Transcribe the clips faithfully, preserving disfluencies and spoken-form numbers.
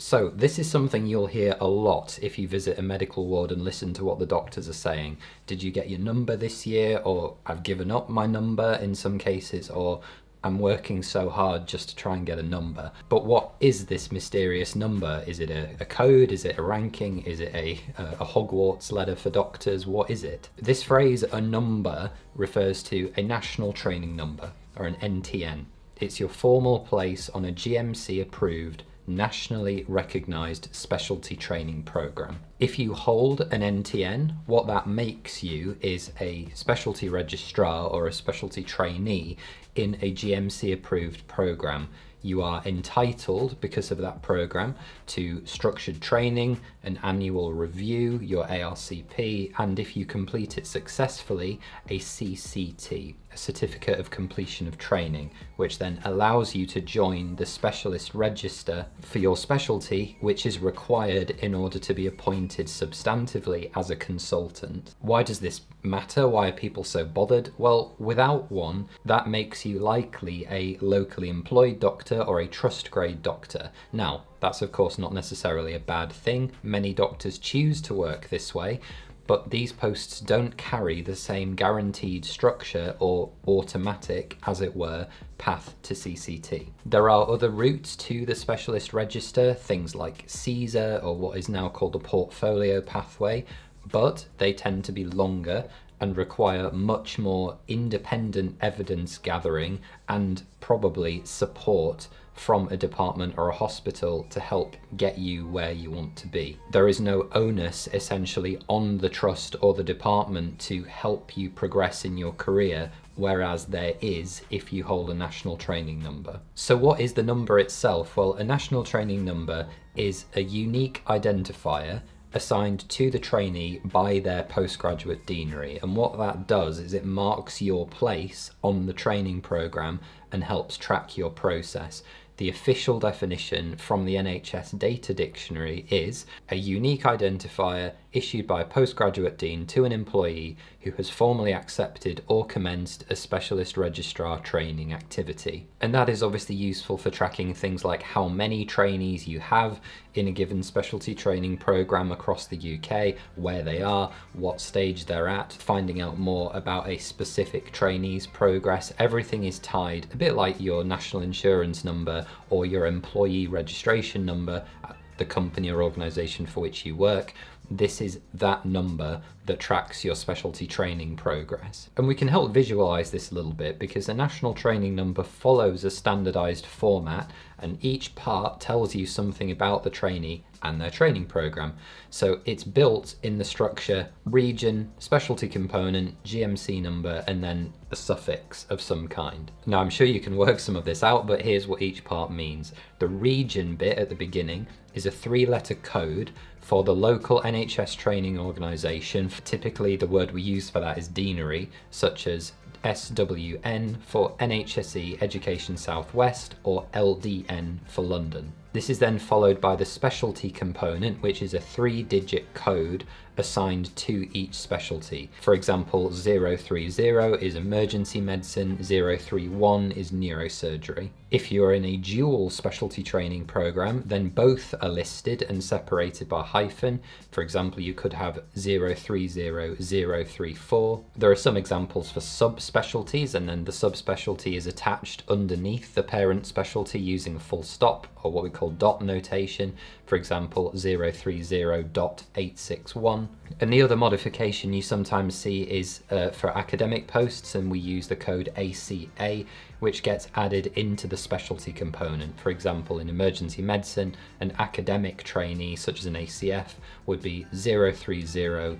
So this is something you'll hear a lot if you visit a medical ward and listen to what the doctors are saying. Did you get your number this year? Or I've given up my number in some cases, or I'm working so hard just to try and get a number. But what is this mysterious number? Is it a, a code? Is it a ranking? Is it a, a Hogwarts letter for doctors? What is it? This phrase, a number, refers to a national training number, or an N T N. It's your formal place on a G M C approved, nationally recognized specialty training program. If you hold an N T N, what that makes you is a specialty registrar or a specialty trainee in a G M C approved program. You are entitled, because of that program, to structured training, an annual review, your A R C P, and if you complete it successfully, a C C T, a Certificate of Completion of Training, which then allows you to join the specialist register for your specialty, which is required in order to be appointed substantively as a consultant. Why does this matter? Why are people so bothered? Well, without one, that makes you likely a locally employed doctor or a trust grade doctor. Now, that's of course not necessarily a bad thing. Many doctors choose to work this way, but these posts don't carry the same guaranteed structure or automatic, as it were, path to C C T. There are other routes to the specialist register, things like C E S R or what is now called the portfolio pathway, but they tend to be longer and require much more independent evidence gathering and probably support from a department or a hospital to help get you where you want to be. There is no onus essentially on the trust or the department to help you progress in your career, whereas there is if you hold a national training number. So what is the number itself? Well, a national training number is a unique identifier assigned to the trainee by their postgraduate deanery, and what that does is it marks your place on the training program and helps track your process. The official definition from the N H S data dictionary is a unique identifier issued by a postgraduate dean to an employee who has formally accepted or commenced a specialist registrar training activity. And that is obviously useful for tracking things like how many trainees you have in a given specialty training program across the U K, where they are, what stage they're at, finding out more about a specific trainee's progress. Everything is tied, a bit like your national insurance number or your employee registration number at the company or organisation for which you work. This is that number that tracks your specialty training progress. And we can help visualise this a little bit because a national training number follows a standardised format, and each part tells you something about the trainee and their training programme. So it's built in the structure, region, specialty component, G M C number, and then a suffix of some kind. Now, I'm sure you can work some of this out, but here's what each part means. The region bit at the beginning is a three-letter code for the local N H S training organisation. Typically, the word we use for that is deanery, such as S W N for N H S E Education Southwest or L D N for London. This is then followed by the specialty component, which is a three-digit code assigned to each specialty. For example, zero three zero is emergency medicine, zero three one is neurosurgery. If you're in a dual specialty training program, then both are listed and separated by hyphen. For example, you could have zero three zero zero three four. There are some examples for subspecialties, and then the subspecialty is attached underneath the parent specialty using a full stop, or what we call dot notation. For example, zero three zero dot eight six one. And the other modification you sometimes see is uh, for academic posts, and we use the code A C A, which gets added into the specialty component. For example, in emergency medicine, an academic trainee such as an A C F would be zero three zero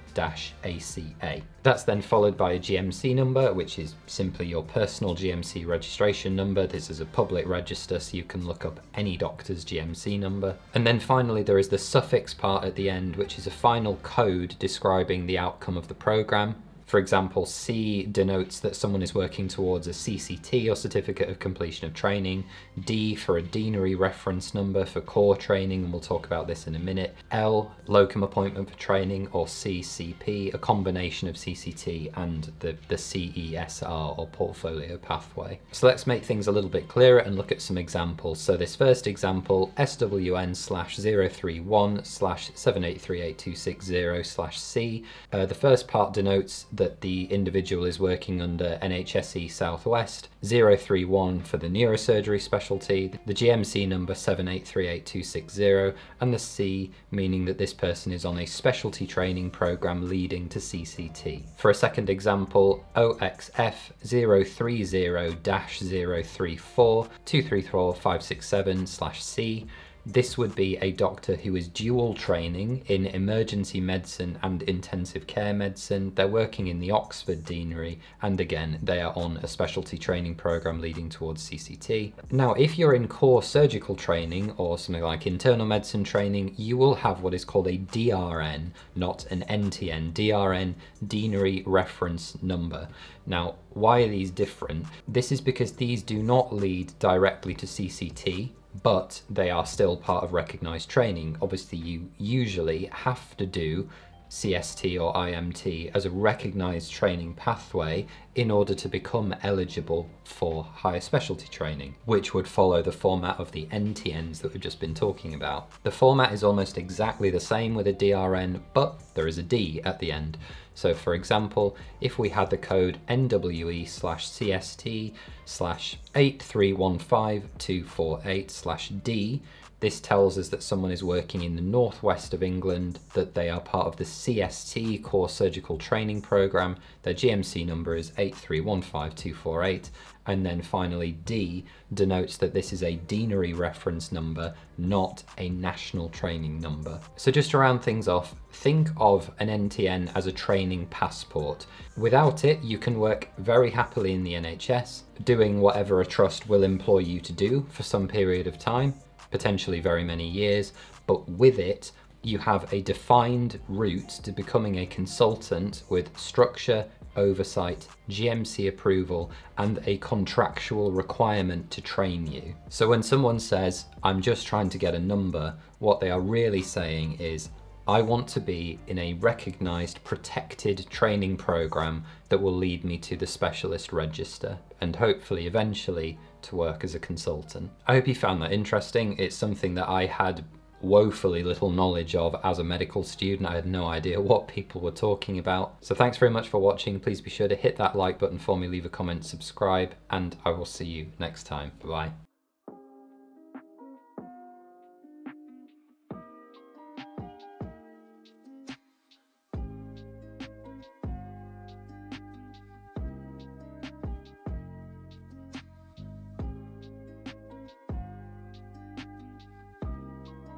A C A. That's then followed by a G M C number, which is simply your personal G M C registration number. This is a public register, so you can look up any doctor's G M C number. And then finally, there is the suffix part at the end, which is a final code describing the outcome of the program. For example, C denotes that someone is working towards a C C T or Certificate of Completion of Training, D for a deanery reference number for core training, and we'll talk about this in a minute, L, locum appointment for training, or C C P, a combination of C C T and the, the C E S R or portfolio pathway. So let's make things a little bit clearer and look at some examples. So this first example, S W N slash zero three one slash seven eight three eight two six zero slash C. Uh, the first part denotes that the individual is working under N H S E Southwest, zero three one for the neurosurgery specialty, the G M C number seven eight three eight two six zero, and the C meaning that this person is on a specialty training program leading to C C T. For a second example, O X F zero three zero dash zero three four two three four five six seven slash C. This would be a doctor who is dual training in emergency medicine and intensive care medicine. They're working in the Oxford Deanery, and again, they are on a specialty training program leading towards C C T. Now, if you're in core surgical training or something like internal medicine training, you will have what is called a D R N, not an N T N. D R N, Deanery Reference Number. Now, why are these different? This is because these do not lead directly to C C T, but they are still part of recognised training. Obviously, you usually have to do C S T or I M T as a recognised training pathway in order to become eligible for higher specialty training, which would follow the format of the N T Ns that we've just been talking about. The format is almost exactly the same with a D R N, but there is a D at the end. So for example, if we had the code N W E slash C S T slash eight three one five two four eight slash D, this tells us that someone is working in the northwest of England, that they are part of the C S T core surgical training program, their G M C number is eight three one five two four eight, and then finally D denotes that this is a deanery reference number, not a national training number. So just to round things off, think of an N T N as a training passport. Without it, you can work very happily in the N H S, doing whatever a trust will employ you to do for some period of time, potentially very many years, but with it, you have a defined route to becoming a consultant with structure, oversight, G M C approval, and a contractual requirement to train you. So when someone says, I'm just trying to get a number, what they are really saying is, I want to be in a recognised, protected training programme that will lead me to the specialist register and hopefully eventually to work as a consultant. I hope you found that interesting. It's something that I had woefully little knowledge of as a medical student. I had no idea what people were talking about. So thanks very much for watching. Please be sure to hit that like button for me, leave a comment, subscribe, and I will see you next time. Bye-bye.